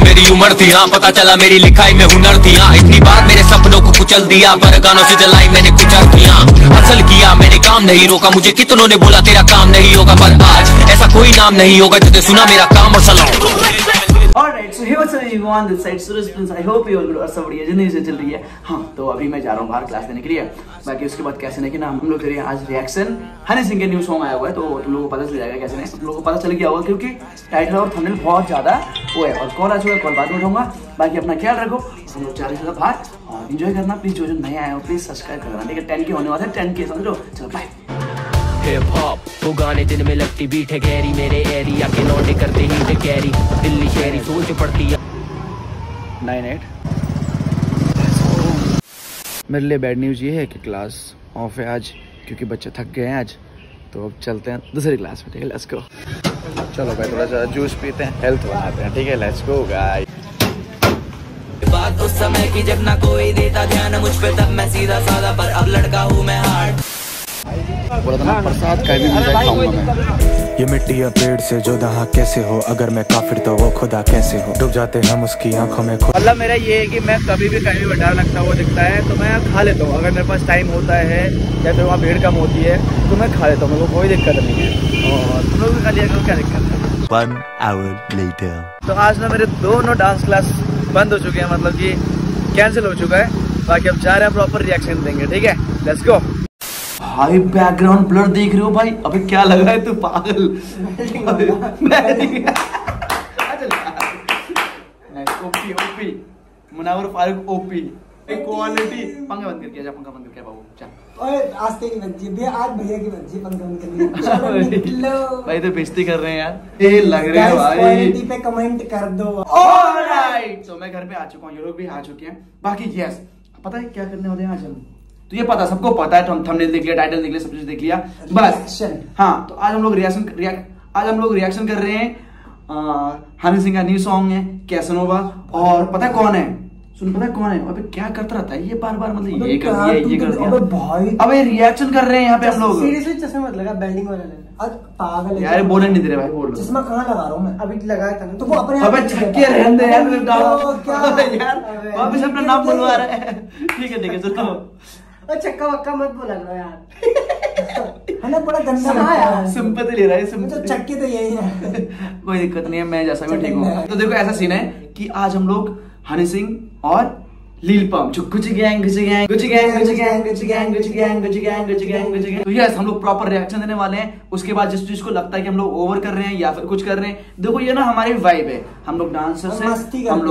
मेरी उम्र थी हाँ, पता चला मेरी लिखाई में हुनर थी हाँ, इतनी बार मेरे सपनों को कुचल दिया पर गानों से जलाई मैंने कुचल दिया। हासिल किया मैंने काम नहीं रोका, मुझे कितनों ने बोला तेरा काम नहीं होगा, पर आज ऐसा कोई नाम नहीं होगा जिसने सुना मेरा काम और सलाम। Alright, so hey what's up everyone, this side Suraj Prince, I hope you all good और सब बढ़िया जिंदगी से चल रही है। हाँ तो अभी मैं जा रहा हूँ बाहर क्लास देने के लिए, बाकी उसके बाद कैसे नहीं कि ना हम लोग करेंगे आज रिएक्शन हनी सिंह के न्यू सॉन्ग आया हुआ है, तो तुम लोगों को पता चल जाएगा कैसे नहीं, तुम लोगों को पता चल गया होगा क्योंकि टाइटल और थंबनेल बहुत ज़्यादा वो है। और कॉल आ चुका है, कॉल बाद में उठाऊंगा, बाकी अपना ख्याल रखो, हम लोग जा रहे हैं बाहर और इन्जॉय करना। प्लीज़ जो जो नए आए हो प्लीज़ सब्सक्राइब करना, ठीक है 10K होने वाला है, 10K समझो। चलो बाय। हिप हॉप वो गाने दिन में लगती बीट है गहरी, मेरे एरिया के लौटे करते ही कैरी, दिल्ली शहरी सोच पड़ती है। 9-8 मेरे लिए बैड न्यूज़ ये है कि क्लास ऑफ है आज क्योंकि बच्चे थक गए हैं आज, तो अब चलते हैं दूसरी क्लास में, ठीक है लेट्स गो। चलो भाई थोड़ा सा जूस पीते हैं, हेल्थ बनाते हैं, ठीक है लेट्स गो गाइस। बात उस समय की जब ना कोई देता ध्यान मुझ पे, तब मैं सीधा साधा पर अब लड़का हूँ मैं हार्ड। बोला था ना प्रसाद का भी खाऊंगा मैं। ये मिट्टी या पेड़ से जो दहा कैसे हो, अगर मैं काफिर तो वो खुदा कैसे हो, डूब जाते हम उसकी आंखों में। मतलब मेरा ये है कि मैं कभी भी कहीं भी भंडार लगता हुआ दिखता है तो मैं खा लेता हूँ, अगर मेरे पास टाइम होता है या फिर वहाँ भीड़ कम होती है तो मैं खा लेता हूँ, मेरे को कोई दिक्कत नहीं है। और तुम लोग भी खा लिया करो, क्या दिक्कत है। 1 hour later तो आज ना मेरे दोनों डांस क्लास बंद हो चुके हैं, मतलब कि कैंसिल हो चुका है, बाकी अब जा रहे हैं प्रॉपर रिएक्शन देंगे, ठीक है लेट्स गो। भाई बैकग्राउंड ब्लर देख रहे हो भाई, अबे क्या लग रहा है तू पागल। OP OP Munawar Faruqui OP quality. पंगा बंद करके जा, पंगा बंद करके बाबू चल। ओए आज तेरी मर्जी बे, आज भैया की मर्जी, पंगा बंद कर दिया भाई, तो बेइज्जती कर रहे हैं यार ये लग रहे हैं भाई। क्वालिटी पे कमेंट कर दो। ऑलराइट सो मैं घर पे आ चुका हूं, ये लोग भी आ चुके हैं, बाकी यस पता है क्या करने वाले हैं आज हम, तो ये पता सबको पता है, थंबनेल देख लिया, टाइटल देख लिया, सब चीज देख लिया बस। हाँ तो आज हम लोग रिएक्शन कर रहे हैं हनी सिंह का न्यू सॉन्ग है कैसनोवा। और पता है कौन है, सुन पता है कौन है, अबे क्या करता रहता है ये बार बार, मतलब ये कर अबे रिएक्शन कर रहे हैं यहाँ पे हम लोग। सीरियसली चश्मा मत लगा, बैंडिंग वाला ले, आज पागल है यार बोलने नहीं दे रहे भाई, बोल चश्मा कहाँ लगा रहा हूँ मैं, अभी लगाया था ना तो वो अपने अबे छक्के रहने दे यार, यार वापस अपना नाम बोलवा रहा है, ठीक है ठीक है चलो। चक्का वक्का मत बोला करो यार, है ना बड़ा गंदा यार, सिंपैथी ले रहा है सिंपैथी, तो चक्के तो यही है कोई दिक्कत नहीं है, मैं जैसा भी ठीक हूँ। तो देखो ऐसा सीन है कि आज हम लोग हनी सिंह और लील पंप जो गुची गैंग तो यस हम लोग प्रॉपर रिएक्शन देने वाले हैं। उसके बाद जिस चीज को लगता है कि हम लोग ओवर कर रहे हैं या फिर कुछ कर रहे हैं, देखो ये ना हमारी वाइब है, हम लोग डांसर्स हैं, हम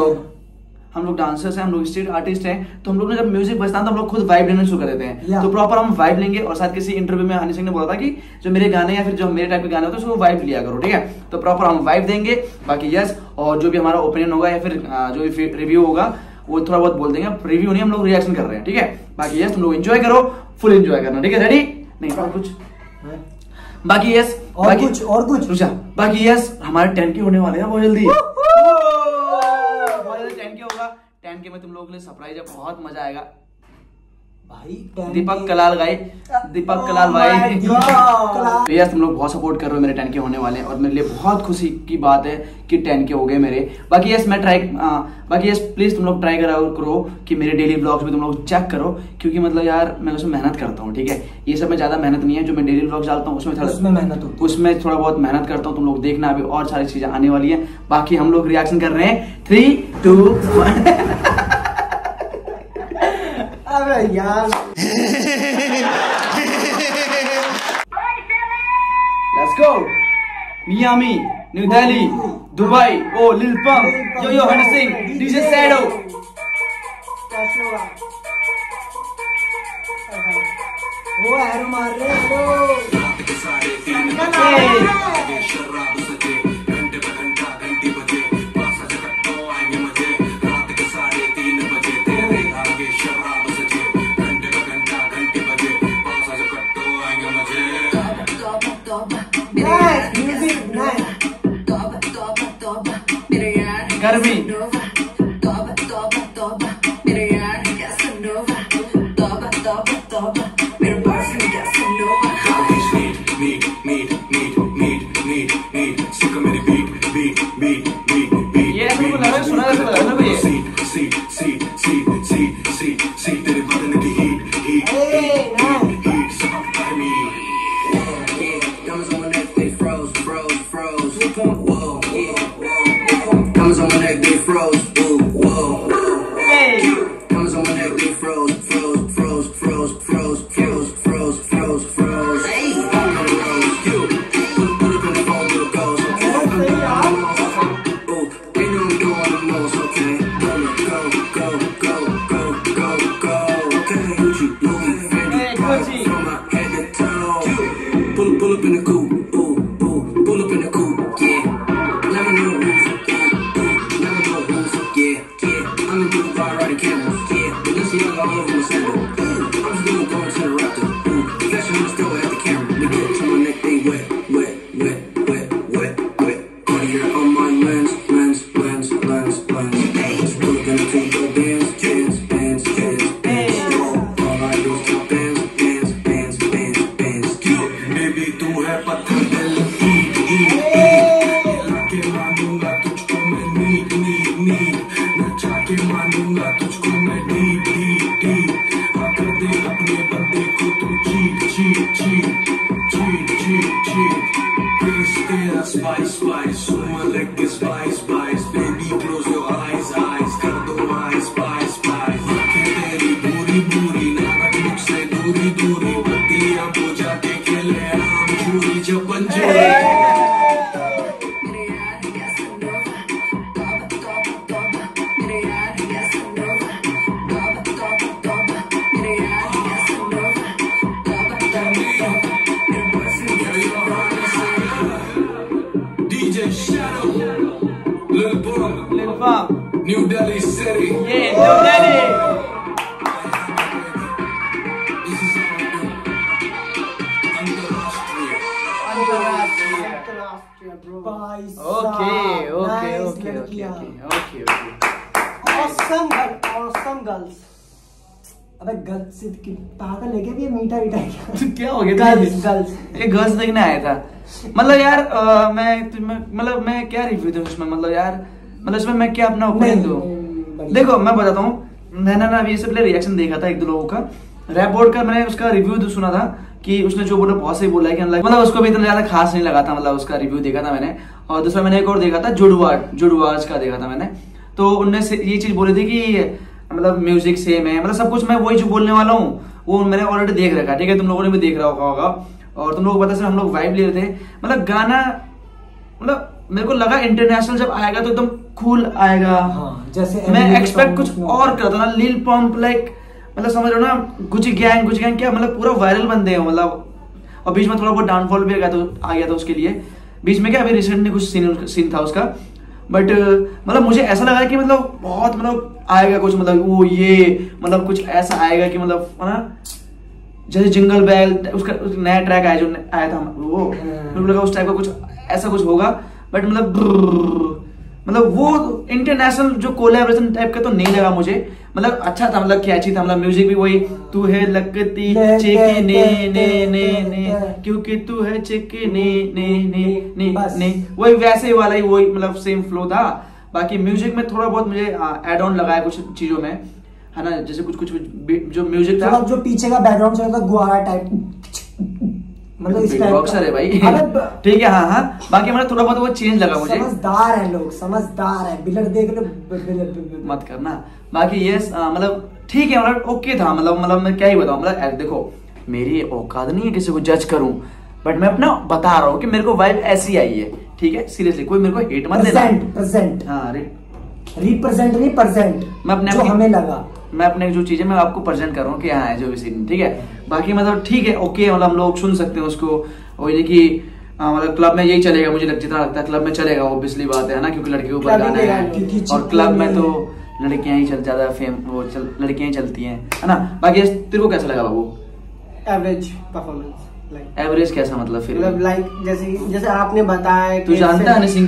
लोग डांसर्स हैं, हम लोग स्ट्रीट आर्टिस्ट हैं, तो हम लोग ने जब म्यूजिक बजता है तो हम लोग खुद वाइब लेना शुरू कर देते हैं, तो प्रॉपर हम वाइब लेंगे। और साथ किसी इंटरव्यू में हनी सिंह ने बोला था कि जो मेरे गाने या फिर जो मेरे टाइप के गाने होते हैं उसको वाइब लिया करो, ठीक है तो प्रॉपर हम वाइब देंगे। बाकी यस और जो भी हमारा ओपिनियन होगा या फिर जो भी रिव्यू होगा वो थोड़ा बहुत बोल देंगे, रिव्यू नहीं हम लोग रिएक्शन कर रहे हैं, ठीक है बाकी यस तुम लोग एंजॉय करो, फुल एंजॉय करना, ठीक है रेडी नहीं और कुछ बाकी यस और कुछ रुचा। बाकी यस हमारे 10K होने वाले हैं बहुत जल्दी, 10K में तुम लोगों के लिए सरप्राइज है, बहुत मजा आएगा भाई। दीपक कलाल भाई तो यार तुम लोग बहुत सपोर्ट कर रहे हो, मेरे 10K होने वाले हैं और मेरे लिए बहुत खुशी की बात है कि 10K हो गए मेरे। बाकी यस प्लीज तुम लोग ट्राई करो कि मेरे डेली ब्लॉग्स भी तुम लोग चेक करो, क्योंकि मतलब यार मैं उसमें मेहनत करता हूँ, ठीक है ये सब में ज्यादा मेहनत नहीं है, जो मैं डेली ब्लॉग डालता हूँ उसमें थोड़ा बहुत मेहनत करता हूँ, तुम लोग देखना अभी और सारी चीजें आने वाली है। बाकी हम लोग रिएक्शन कर रहे हैं 3, 2, 1 यार let's go. Miami, new Delhi, Dubai, O Lil Pump, yo yo Honey Singh, DJ shadow, वो एरो मार रहे हो गर्मी तोबा मेरे यार कैसनोवा तोबा मेरे DJ Shadow, Lil Pump, New Delhi City. Yeah, New Delhi. This is how I do Under Austria, bro. Okay. Awesome girls. अबे गर्ल्स की पागल है क्या? ये मीठा क्या हो गया? गर्ल्स देखने आया था। मतलब यार मैं क्या रिव्यू दूं इसमें? मतलब इसमें मैं क्या अपना ओपिनियन दूं? देखो मैं बताता हूँ, नैना ने अभी इससे पहले रिएक्शन देखा था एक दो लोगों का रैप बोर्ड का, मैंने उसका रिव्यू सुना था कि उसने जो बोला बहुत सही बोला है कि मतलब उसको भी इतना ज्यादा खास नहीं लगा था, मतलब उसका रिव्यू देखा था मैंने। और दूसरा मैंने एक और देखा था जुड़वाज का देखा था मैंने, तो उनने ये चीज बोली थी कि मतलब म्यूजिक सेम है, मतलब सब कुछ मैं वही जो बोलने वाला हूँ वो मैंने ऑलरेडी देख रखा है, ठीक है? तुम लोगों ने भी देख रहा होगा और तुम लोगों को पता, सर हम लोग वाइब ले रहे थे। मतलब गाना मतलब मेरे को लगा इंटरनेशनल जब आएगा तो एकदम कूल आएगा। हाँ, जैसे मैं एक्सपेक्ट कुछ और करता था। लिल पंप लाइक मतलब समझ लो ना, गुची गैंग क्या मतलब पूरा वायरल बंदे हैं, मतलब। और बीच में थोड़ा बहुत डाउनफॉल भी आ गया था उसके लिए बीच में, क्या अभी रिसेंटली कुछ सीन था उसका। बट मतलब मुझे ऐसा लगा कि मतलब बहुत मतलब आएगा कुछ, मतलब वो ये मतलब कुछ ऐसा आएगा कि मतलब है ना, जैसे जिंगल बैल उसका नया ट्रैक आया जो आया था वो, मुझे लगा उस टाइप का कुछ ऐसा कुछ होगा। बट मतलब वो इंटरनेशनल जो कोलैबोरेशन टाइप का तो नहीं लगा मुझे। मतलब अच्छा था, मतलब कैची था, मतलब म्यूजिक भी वही तू है लगती चेके ने ने ने ने क्योंकि तू है चेके ने ने ने ने ने वही वैसे वाला ही वही मतलब सेम फ्लो था। बाकी म्यूजिक में थोड़ा बहुत मुझे एड ऑन लगाया कुछ चीजों में, है ना, जैसे कुछ जो म्यूजिक था, जो पीछे का बैकग्राउंड चल रहा था गुहारा टाइप, मतलब बॉक्सर है भाई, ठीक है। हाँ, बाकी मतलब थोड़ा बहुत वो चेंज लगा मुझे। समझदार है लोग, समझदार है, बिलर देख लो, बिलर मत करना। बाकी ये मतलब ठीक है, मतलब ओके था। मतलब मैं क्या ही बताऊं, मतलब देखो मेरी औकात नहीं है किसी को जज करूं, बट मैं अपना बता रहा हूँ कि मेरे को वाइब ऐसी आई है, ठीक है? सीरियसली कोई मेरे को हेट मत देना। प्रेजेंट, हाँ, रिप्रेजेंट नहीं प्रेजेंट। मैं अपने जो हमें लगा, मैं अपने जो चीजें मैं आपको प्रेजेंट कर रहा हूँ कि हाँ है जो भी सीन, ठीक है? बाकी मतलब ठीक है, ओके, मतलब हम लोग सुन सकते हैं उसको। और ये कि मतलब क्लब में यही चलेगा, मुझे जितना लगता है क्लब में चलेगा, ऑब्वियसली बात है ना, क्योंकि लड़के ऊपर गाना है और क्लब में तो लड़कियां ही ज्यादा फेम वो लड़कियां ही चलती हैं, है ना? बाकी तेरे को कैसा लगा बाबू? Average performance. एवरेज कैसा मतलब? फिर लाइक जैसे आपने बताया, तू जानता है हनी सिंह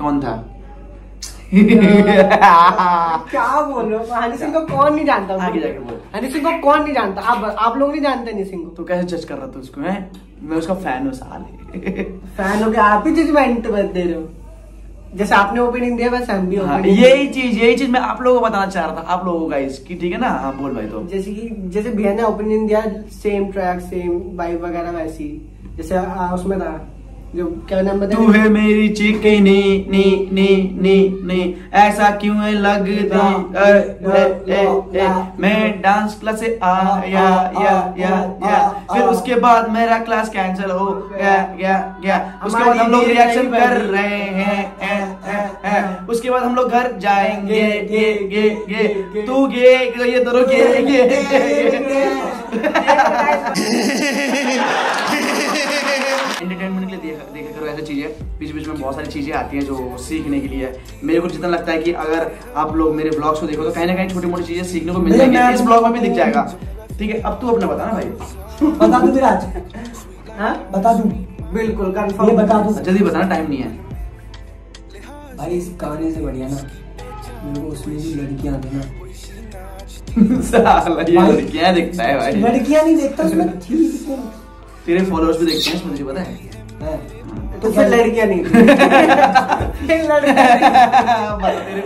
कौन था? क्या बोलो, हनी सिंह को कौन नहीं जानता? हनी सिंह को कौन नहीं जानता? आप लोग नहीं जानते हनी सिंह को, तो कैसे जज कर रहा था उसको? मैं उसका फैन हूँ साले, फैन हो के आप ही जजमेंट दे रहे हो। जैसे आपने ओपिनियन दिया वैसे हम भी यही चीज मैं आप लोगों को बताना चाह रहा था, आप लोगों का इसकी, ठीक है ना। हाँ बोल भाई। तो जैसे कि जैसे भैया ने ओपिनियन दिया सेम ट्रैक सेम वाइब वगैरह वैसी, जैसे उसमें था जो क्या नाम बताया, तू है मेरी चिकनी नी नी नी नी, ऐसा क्यों है लगता मैं डांस क्लास से आया या या या, फिर उसके बाद मेरा क्लास कैंसिल हो गया। उसके बाद हम लोग रिएक्शन कर रहे हैं, उसके बाद हम लोग घर जाएंगे गे, तू गे ये दोनों एंटरटेनमेंट के लिए देखा करो ऐसी चीज़ें। बीच बीच में बहुत सारी चीज़ें आती हैं जो सीखने के लिए, मेरे को जितना लगता है कि अगर आप लोग मेरे ब्लॉग्स को देखो तो कहीं ना कहीं छोटी मोटी चीज़ें सीखने को मिल जाएगी, इस ब्लॉग में भी दिख जाएगा, ठीक है। अब तू अपना बता ना भाई। बता दूं तेरा आज? बता दूं बिल्कुल कंफर्म बता दूं। जल्दी बताना, टाइम नहीं है भाई। इस गाने से बढ़िया ना मेरे को उसमें जो लड़कियाँ आती हैं लड़कियाँ देखता है भाई, लड़कियाँ नहीं देखता उसमें, तेरे फॉलोअर्स भी देखते हैं मुझे पता है, तो फिर लड़कियाँ नहीं तेरे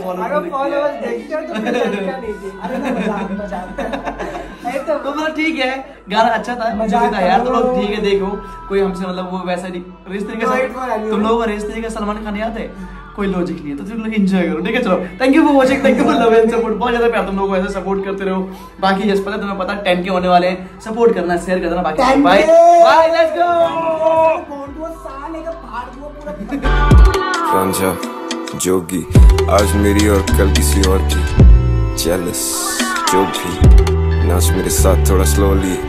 फॉलोअर्स देखते हैं तो फिर लड़कियाँ नहीं थी। अरे मजाक तो मतलब ठीक है, गाना अच्छा था, मजा था यार। तो लोग ठीक है देखो, कोई हमसे मतलब वो वैसा रिश्ते तरीके, तुम लोगों को रिश्ते तरीके सलमान खान याद है, कोई लॉजिक नहीं है, तो तुम लोग एंजॉय करो, ठीक है। चलो thank you for watching, thank you for love and support, बहुत ज्यादा प्यार तुम लोग ऐसे सपोर्ट करते रहो। बाकी जस पता तुम्हें पता 10K होने वाले हैं, सपोर्ट करना, शेयर करना। बाकी bye bye, let's go support वो साले का भाड़ वो पूरा समझो जोगी, आज मेरी और कल किसी और की, जेलस जो भी नाच मेरे साथ थोड़ा स्लोली।